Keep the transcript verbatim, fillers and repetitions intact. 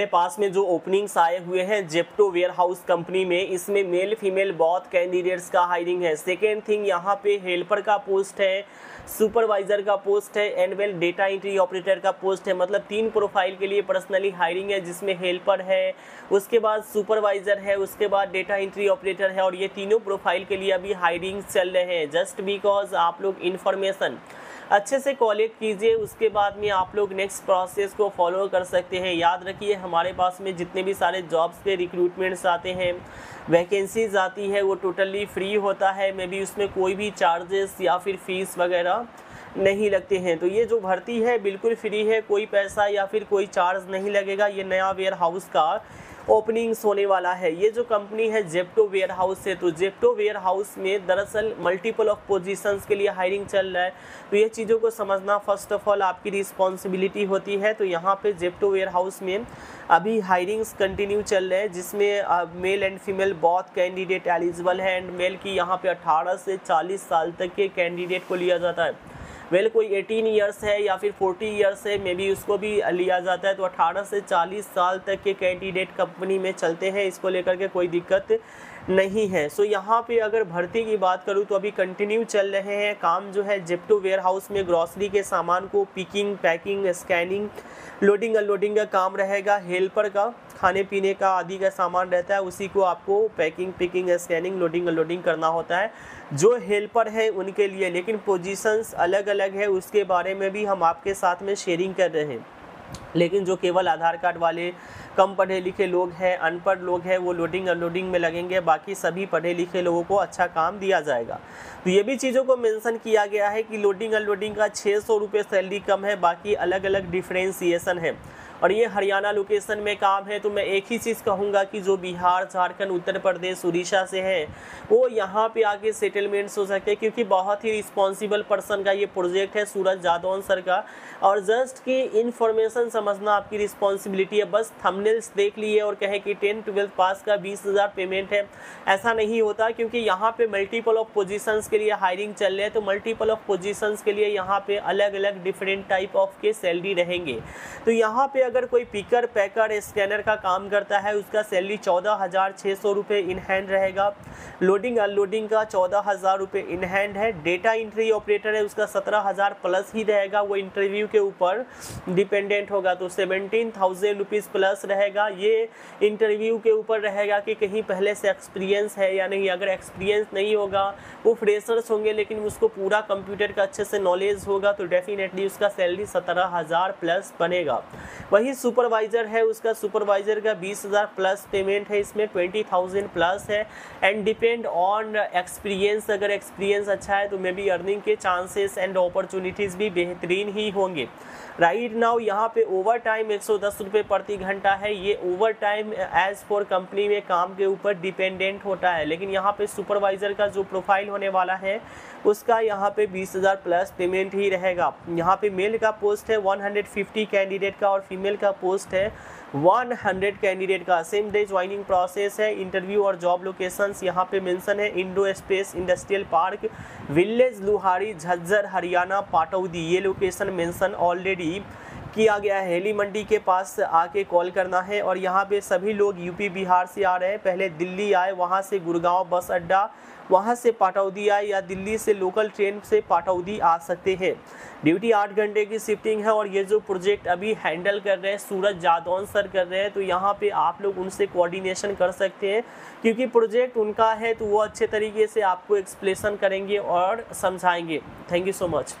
मेरे पास में जो ओपनिंग्स आए हुए हैं जेप्टो वेयरहाउस कंपनी में, इसमें मेल फीमेल बहुत कैंडिडेट्स का हायरिंग है। सेकेंड थिंग यहाँ पे हेल्पर का पोस्ट है, सुपरवाइजर का पोस्ट है and well data entry operator का पोस्ट है। मतलब तीन प्रोफाइल के लिए पर्सनली हायरिंग है, जिसमें हेल्पर है, उसके बाद सुपरवाइजर है, उसके बाद डेटा एंट्री ऑपरेटर है, और ये तीनों प्रोफाइल के लिए अभी हायरिंग चल रहे हैं। जस्ट बिकॉज आप लोग इन्फॉर्मेशन अच्छे से कलेक्ट कीजिए, उसके बाद में आप लोग नेक्स्ट प्रोसेस को फॉलो कर सकते हैं। याद रखिए हमारे पास में जितने भी सारे जॉब्स पे रिक्रूटमेंट्स आते हैं, वैकेंसीज आती है, वो टोटली फ्री होता है। मे बी उसमें कोई भी चार्जेस या फिर फीस वगैरह नहीं लगते हैं। तो ये जो भर्ती है बिल्कुल फ्री है, कोई पैसा या फिर कोई चार्ज नहीं लगेगा। ये नया वेयर हाउस का ओपनिंग्स होने वाला है। ये जो कंपनी है जेप्टो वेयरहाउस से, तो जेप्टो वेयरहाउस में दरअसल मल्टीपल ऑफ पोजीशंस के लिए हायरिंग चल रहा है। तो ये चीज़ों को समझना फर्स्ट ऑफ ऑल आपकी रिस्पॉन्सिबिलिटी होती है। तो यहाँ पे जेप्टो वेयरहाउस में अभी हायरिंग्स कंटिन्यू चल रहे हैं, जिसमें मेल एंड फीमेल बहुत कैंडिडेट एलिजिबल है। एंड मेल की यहाँ पे अट्ठारह से चालीस साल तक के कैंडिडेट को लिया जाता है। वेल well, कोई एटीन ईयर्स है या फिर फोर्टी ईयर्स है, मे बी उसको भी लिया जाता है। तो अट्ठारह से चालीस साल तक के कैंडिडेट कंपनी में चलते हैं, इसको लेकर के कोई दिक्कत नहीं है। सो so, यहाँ पे अगर भर्ती की बात करूँ तो अभी कंटिन्यू चल रहे हैं। काम जो है जेप्टो वेयरहाउस में ग्रॉसरी के सामान को picking, packing, scanning, loading unloading का काम रहेगा। हेल्पर का खाने पीने का आदि का सामान रहता है, उसी को आपको packing, picking, scanning, loading unloading करना होता है जो हेल्पर है उनके लिए। लेकिन पोजीशंस अलग अलग है, उसके बारे में भी हम आपके साथ में शेयरिंग कर रहे हैं। लेकिन जो केवल आधार कार्ड वाले, कम पढ़े लिखे लोग हैं, अनपढ़ लोग हैं, वो लोडिंग अनलोडिंग में लगेंगे। बाकी सभी पढ़े लिखे लोगों को अच्छा काम दिया जाएगा। तो ये भी चीज़ों को मेंशन किया गया है कि लोडिंग अनलोडिंग का छः सौ रुपये सैलरी कम है, बाकी अलग अलग डिफ्रेंसिएसन है। और ये हरियाणा लोकेशन में काम है। तो मैं एक ही चीज़ कहूँगा कि जो बिहार, झारखंड, उत्तर प्रदेश, उड़ीसा से है वो यहाँ पे आके सेटलमेंट्स हो सकते हैं, क्योंकि बहुत ही रिस्पॉन्सिबल पर्सन का ये प्रोजेक्ट है सूरज जादौन सर का। और जस्ट की इन्फॉर्मेशन समझना आपकी रिस्पॉन्सिबिलिटी है। बस थंबनेल्स देख लिए और कहें कि टेंथ ट्वेल्थ पास का बीस हज़ार पेमेंट है, ऐसा नहीं होता। क्योंकि यहाँ पर मल्टीपल ऑफ पोजिशंस के लिए हायरिंग चल रही है, तो मल्टीपल ऑफ पोजिशंस के लिए यहाँ पर अलग अलग डिफरेंट टाइप ऑफ के सैलरी रहेंगे। तो यहाँ पर अगर कोई पिकर, पैकर, स्कैनर का काम करता है, उसका सैलरी चौदह हज़ार छः सौ रुपये इन हैंड रहेगा। लोडिंग अनलोडिंग का चौदह हज़ार रुपये इन हैंड है। डेटा इंट्री ऑपरेटर है, उसका सत्रह हज़ार प्लस ही रहेगा, वो इंटरव्यू के ऊपर डिपेंडेंट होगा। तो सेवेंटीन थाउजेंड रुपीज़ प्लस रहेगा। ये इंटरव्यू के ऊपर रहेगा कि कहीं पहले से एक्सपीरियंस है या नहीं। अगर एक्सपीरियंस नहीं होगा, वो फ्रेशर्स होंगे, लेकिन उसको पूरा कंप्यूटर का अच्छे से नॉलेज होगा, तो डेफिनेटली उसका सैलरी सत्रह हज़ार प्लस बनेगा। वही सुपरवाइज़र है, उसका सुपरवाइज़र का बीस हज़ार प्लस पेमेंट है, इसमें ट्वेंटी थाउजेंड प्लस है। एंड डिपेंड ऑन एक्सपीरियंस, अगर एक्सपीरियंस अच्छा है तो मे बी अर्निंग के चांसेस एंड अपॉर्चुनिटीज़ भी बेहतरीन ही होंगे। राइट नाउ यहाँ पे ओवर टाइम एक सौ दस रुपये प्रति घंटा है। ये overtime as for company में काम के ऊपर डिपेंडेंट होता है। लेकिन यहाँ पे सुपरवाइज़र का जो प्रोफाइल होने वाला है उसका यहाँ पे बीस हज़ार प्लस पेमेंट ही रहेगा। यहाँ पे मेल का पोस्ट है एक सौ पचास कैंडिडेट का और फीमेल का पोस्ट है एक सौ कैंडिडेट का। सेम डे ज्वाइनिंग प्रोसेस है। इंटरव्यू और जॉब लोकेशंस यहाँ पे मेंशन है Indo space industrial park, village Luhari, Jhajjar, Haryana, Pataudi. ये लोकेशन मेंशन ऑलरेडी किया गया है। हेली मंडी के पास आके कॉल करना है। और यहाँ पे सभी लोग यूपी बिहार से आ रहे हैं, पहले दिल्ली आए, वहाँ से गुड़गांव बस अड्डा, वहाँ से पाटौदी आए, या दिल्ली से लोकल ट्रेन से पाटौदी आ सकते हैं। ड्यूटी आठ घंटे की शिफ्टिंग है। और ये जो प्रोजेक्ट अभी हैंडल कर रहे हैं सूरज जादौन सर कर रहे हैं, तो यहाँ पे आप लोग उनसे कोऑर्डिनेशन कर सकते हैं, क्योंकि प्रोजेक्ट उनका है, तो वो अच्छे तरीके से आपको एक्सप्लेन करेंगे और समझाएंगे। Thank you so much.